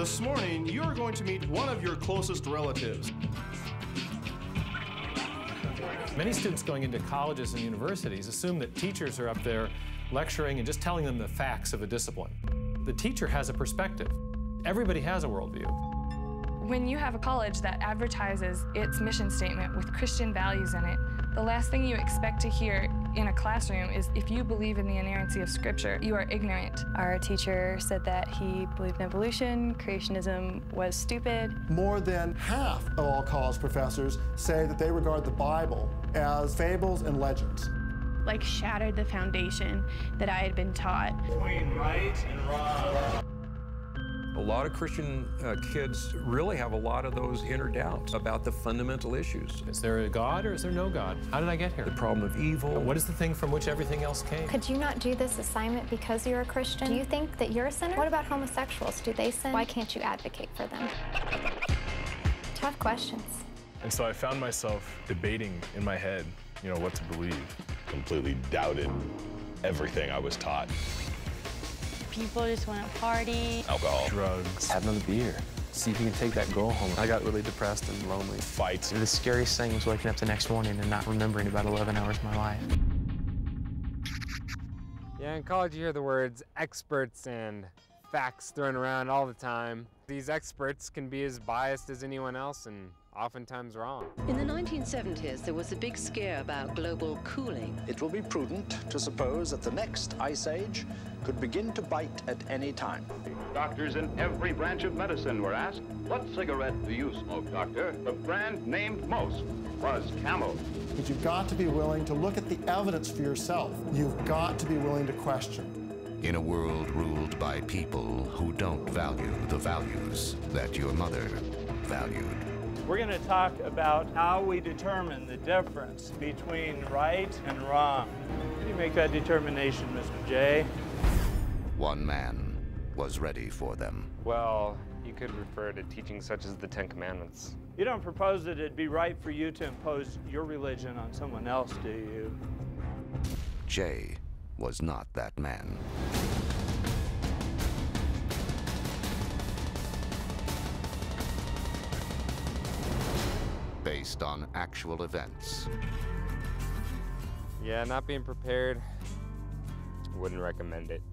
This morning, you are going to meet one of your closest relatives. Many students going into colleges and universities assume that teachers are up there lecturing and just telling them the facts of a discipline. The teacher has a perspective. Everybody has a worldview. When you have a college that advertises its mission statement with Christian values in it, the last thing you expect to hear in a classroom is, if you believe in the inerrancy of Scripture, you are ignorant. Our teacher said that he believed in evolution, creationism was stupid. More than half of all college professors say that they regard the Bible as fables and legends. Like, shattered the foundation that I had been taught. Between right and wrong. A lot of Christian kids really have a lot of those inner doubts about the fundamental issues. Is there a God or is there no God? How did I get here? The problem of evil. What is the thing from which everything else came? Could you not do this assignment because you're a Christian? Do you think that you're a sinner? What about homosexuals? Do they sin? Why can't you advocate for them? Tough questions. And so I found myself debating in my head, you know, what to believe. Completely doubted everything I was taught. People just want to party. Alcohol. Drugs. Have another beer. See if you can take that goal home. I got really depressed and lonely. Fights. The scariest thing was waking up the next morning and not remembering about 11 hours of my life. Yeah, in college you hear the words experts and facts thrown around all the time. These experts can be as biased as anyone else and oftentimes wrong. In the 1970s, there was a big scare about global cooling. It will be prudent to suppose that the next ice age could begin to bite at any time. Doctors in every branch of medicine were asked, what cigarette do you smoke, doctor? The brand named most was Camel. But you've got to be willing to look at the evidence for yourself. You've got to be willing to question. In a world ruled by people who don't value the values that your mother valued. We're going to talk about how we determine the difference between right and wrong. How do you make that determination, Mr. J? One man was ready for them. Well, you could refer to teachings such as the Ten Commandments. You don't propose that it'd be right for you to impose your religion on someone else, do you? Jay was not that man. Based on actual events. Yeah, not being prepared, wouldn't recommend it.